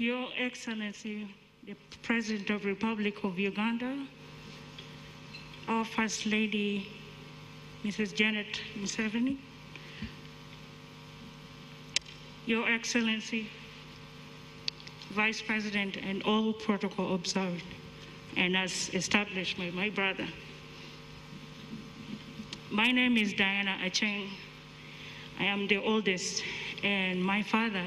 Your Excellency, the President of the Republic of Uganda, our First Lady, Mrs. Janet Museveni, Your Excellency, Vice President, and all protocol observed, and as established by my brother. My name is Diana Aceng. I am the oldest, and my father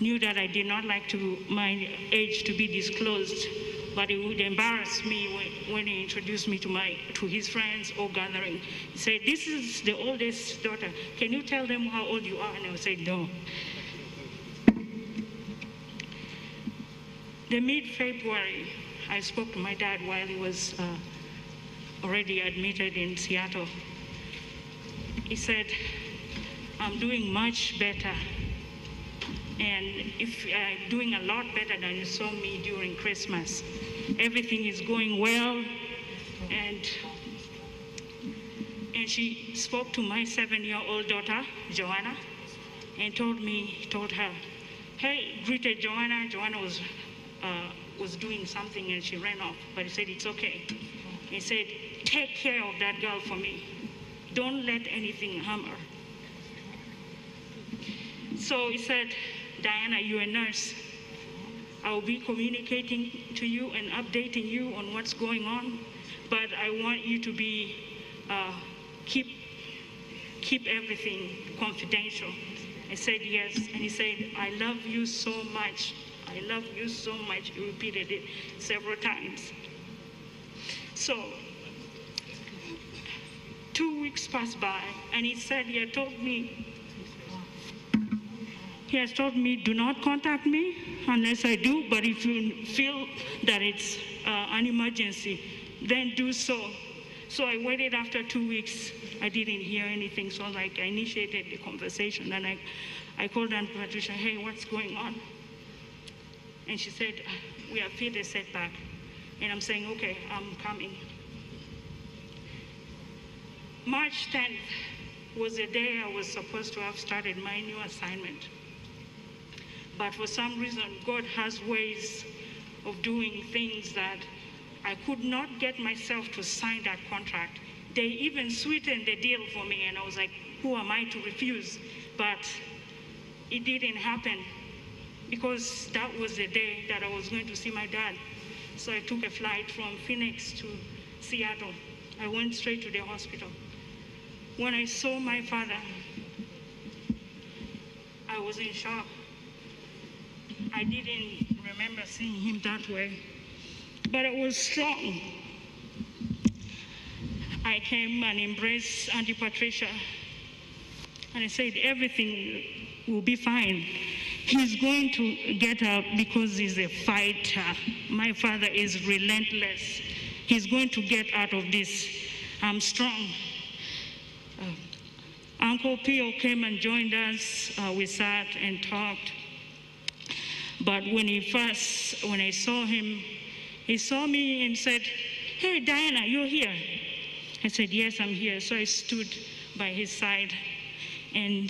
knew that I did not like my age to be disclosed, but it would embarrass me when he introduced me to his friends or gathering. He said, "This is the oldest daughter. Can you tell them how old you are?" And I said, "No." The mid-February, I spoke to my dad while he was already admitted in Seattle. He said, "I'm doing much better. And if doing a lot better than you saw me during Christmas. Everything is going well." And she spoke to my 7-year-old daughter, Joanna, and told her, "Hey," greeted Joanna. Joanna was doing something and she ran off, but he said, "It's okay." He said, "Take care of that girl for me. Don't let anything harm her." So he said, "Diana, you're a nurse. I'll be communicating to you and updating you on what's going on, but I want you to be, keep everything confidential." I said, "Yes." And he said, "I love you so much. I love you so much." He repeated it several times. So 2 weeks passed by, and he said, he has told me, "Do not contact me unless I do, but if you feel that it's an emergency, then do so." So I waited after 2 weeks. I didn't hear anything, so I initiated the conversation, and I called Aunt Patricia, "Hey, what's going on?" And she said, "We have faced a setback." And I'm saying, "Okay, I'm coming." March 10th was the day I was supposed to have started my new assignment. But for some reason, God has ways of doing things that I could not get myself to sign that contract. They even sweetened the deal for me, and I was like, who am I to refuse? But it didn't happen, because that was the day that I was going to see my dad. So I took a flight from Phoenix to Seattle. I went straight to the hospital. When I saw my father, I was in shock. I didn't remember seeing him that way, but I was strong. I came and embraced Auntie Patricia, and I said, "Everything will be fine. He's going to get up because he's a fighter. My father is relentless. He's going to get out of this. I'm strong." Uncle Pio came and joined us. We sat and talked. But when I saw him, he saw me and said, "Hey, Diana, you're here." I said, "Yes, I'm here." So I stood by his side, and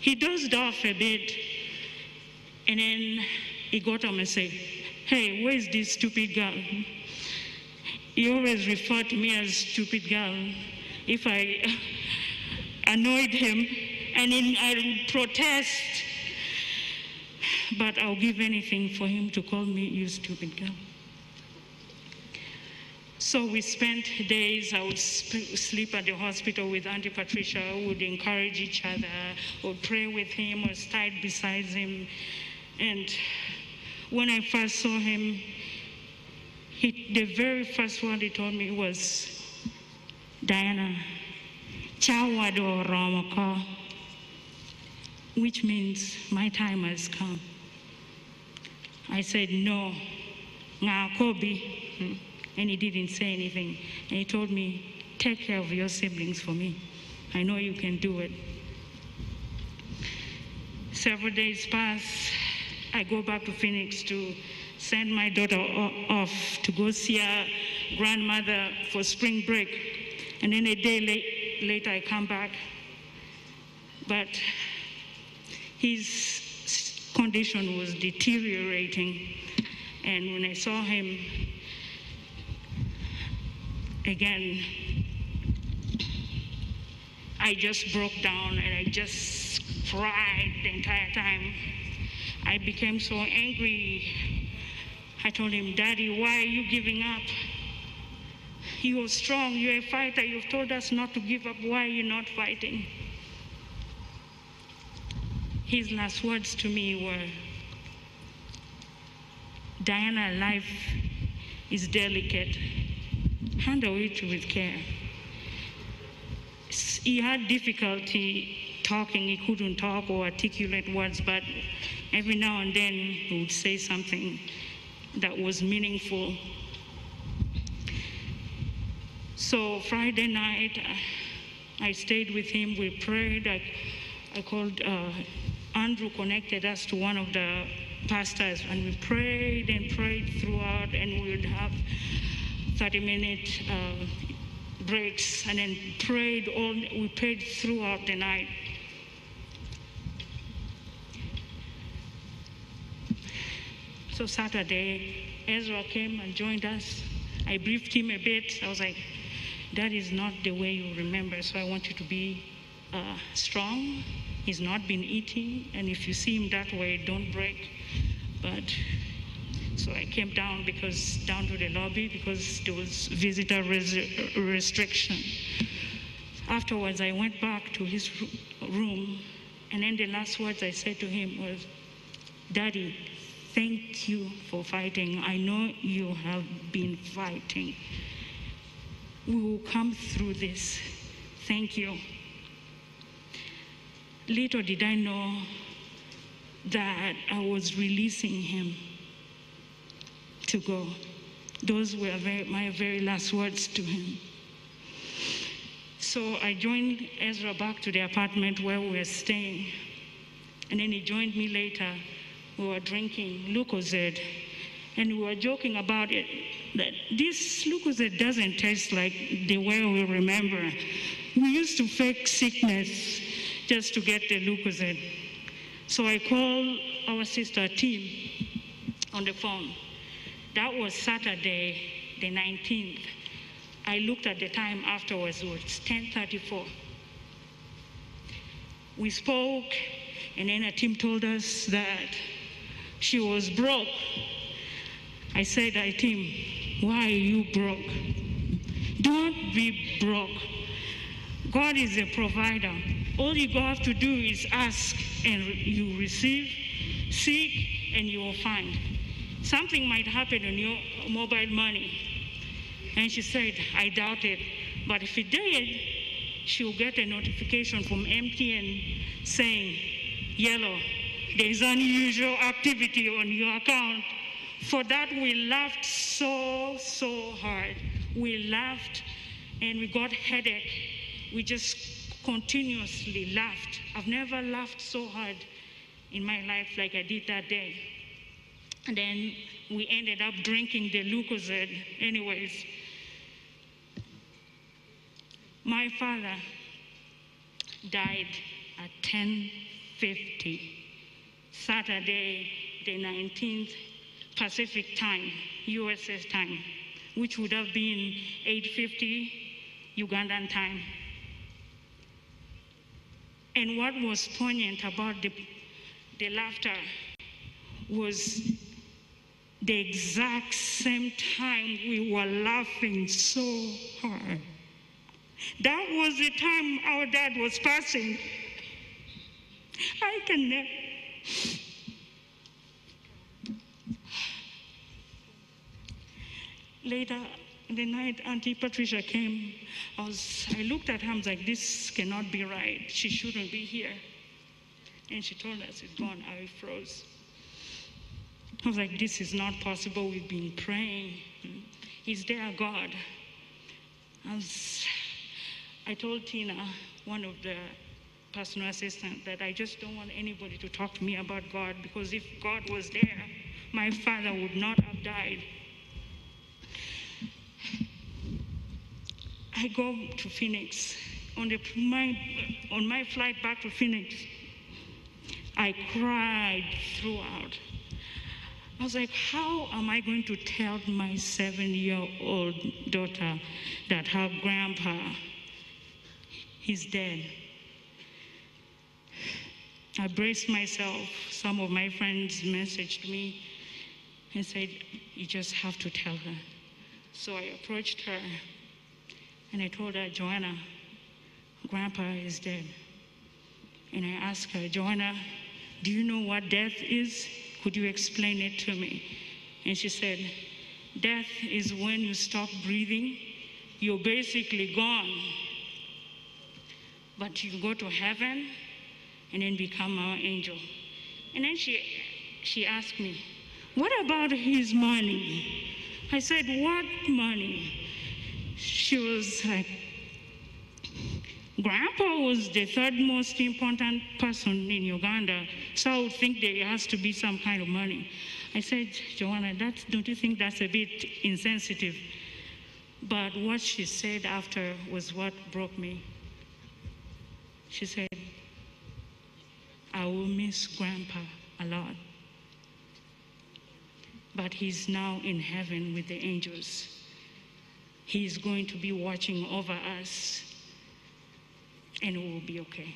he dozed off a bit. And then he got up and said, "Hey, where's this stupid girl?" He always referred to me as stupid girl if I annoyed him, and then I would protest. But I'll give anything for him to call me, "You stupid girl." So we spent days. I would sleep at the hospital with Auntie Patricia. I would encourage each other, or pray with him, or stand beside him. And when I first saw him, the very first word he told me was, "Diana, Chawado Ramaka," which means my time has come. I said, "No, Ngakobi." And he didn't say anything. And he told me, "Take care of your siblings for me. I know you can do it." Several days pass. I go back to Phoenix to send my daughter off to go see her grandmother for spring break. And then a day later, I come back. But his condition was deteriorating. And when I saw him again, I just broke down and I just cried the entire time. I became so angry. I told him, Daddy, why are you giving up? You're strong, you're a fighter. You've told us not to give up. Why are you not fighting? His last words to me were, Diana, life is delicate. Handle it with care. He had difficulty talking. He couldn't talk or articulate words, but every now and then he would say something that was meaningful. So Friday night, I stayed with him. We prayed. I called Andrew, connected us to one of the pastors, and we prayed and prayed throughout, and we would have 30-minute breaks, and then we prayed throughout the night. So Saturday, Ezra came and joined us. I briefed him a bit. I was like, that is not the way you remember, so I want you to be strong. He's not been eating, and if you see him that way, don't break. But so I came down to the lobby because there was visitor restriction. Afterwards, I went back to his room, and then the last words I said to him was, Daddy, thank you for fighting. I know you have been fighting. We will come through this. Thank you. Little did I know that I was releasing him to go. Those were my very last words to him. So I joined Ezra back to the apartment where we were staying. And then he joined me later. We were drinking Lucozade. And we were joking about it, that this Lucozade doesn't taste like the way we remember. We used to fake sickness just to get the Lucozade. So I called our sister Tim on the phone. That was Saturday, the 19th. I looked at the time afterwards, it was 10:34. We spoke, and then Tim told us that she was broke. I said, Tim, why are you broke? Don't be broke. God is a provider. All you have to do is ask and you receive, seek and you will find. Something might happen on your mobile money. And she said, I doubt it. But if it did, she'll get a notification from MTN saying, yellow, there's unusual activity on your account. For that, we laughed so hard. We laughed and we got headache. We just continuously laughed. I've never laughed so hard in my life like I did that day. And then we ended up drinking the Lucozade anyways. My father died at 10:50, Saturday the 19th, Pacific time, USS time, which would have been 8:50 Ugandan time. And what was poignant about the laughter was the exact same time we were laughing so hard. That was the time our dad was passing. I can never. Later in the night, Auntie Patricia came. I looked at her and was like, this cannot be right. She shouldn't be here. And she told us it's gone. I froze. I was like, this is not possible. We've been praying. Is there a God? I told Tina, one of the personal assistants, that I just don't want anybody to talk to me about God, because if God was there, my father would not have died. I go to Phoenix. On my flight back to Phoenix, I cried throughout. I was like, how am I going to tell my 7-year-old daughter that her grandpa is dead? I braced myself. Some of my friends messaged me and said, you just have to tell her. So I approached her and I told her, Joanna, grandpa is dead. And I asked her, Joanna, do you know what death is? Could you explain it to me? And she said, death is when you stop breathing. You're basically gone. But you go to heaven and then become our angel. And then she asked me, what about his money? I said, what money? She was like, Grandpa was the third most important person in Uganda, so I would think there has to be some kind of money. I said, Joanna, don't you think that's a bit insensitive? But what she said after was what broke me. She said, I will miss Grandpa a lot, but he's now in heaven with the angels. He's going to be watching over us, and it will be okay.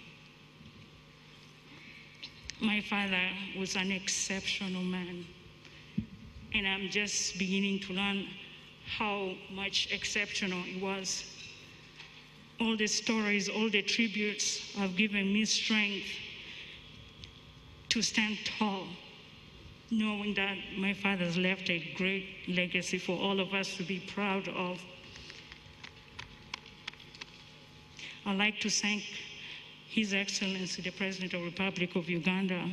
My father was an exceptional man, and I'm just beginning to learn how much exceptional he was. All the stories, all the tributes have given me strength to stand tall, knowing that my father's left a great legacy for all of us to be proud of. I'd like to thank His Excellency, the President of the Republic of Uganda,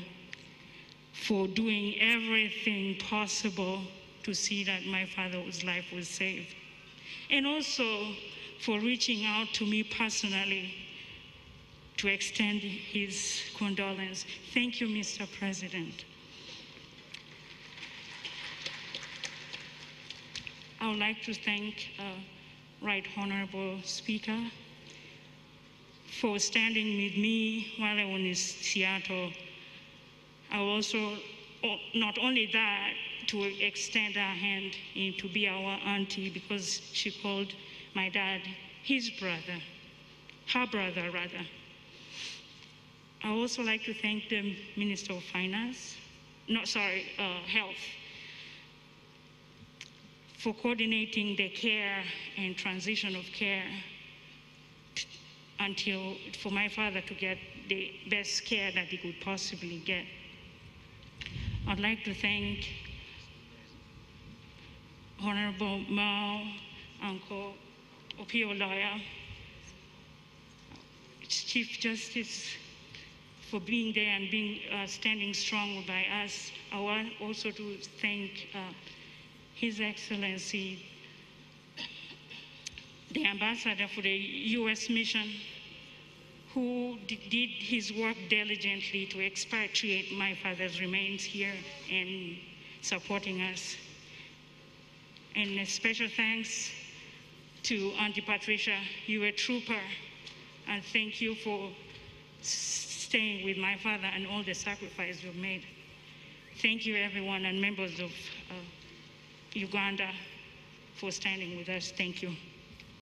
for doing everything possible to see that my father's life was saved. And also for reaching out to me personally to extend his condolence. Thank you, Mr. President. I would like to thank Right Honorable Speaker for standing with me while I was in Seattle. I also, not only that, to extend her hand and to be our auntie, because she called my dad his brother, her brother rather. I also like to thank the Minister of Finance, Health, for coordinating the care and transition of care for my father to get the best care that he could possibly get. I'd like to thank Honorable Mao, Uncle Pio Lawyer, Chief Justice, for being there and standing strong by us. I want also to thank His Excellency, the ambassador for the U.S. mission, who did his work diligently to expatriate my father's remains here and supporting us. And a special thanks to Auntie Patricia, you were a trooper, and thank you for staying with my father and all the sacrifice you've made. Thank you, everyone, and members of Uganda for standing with us. Thank you.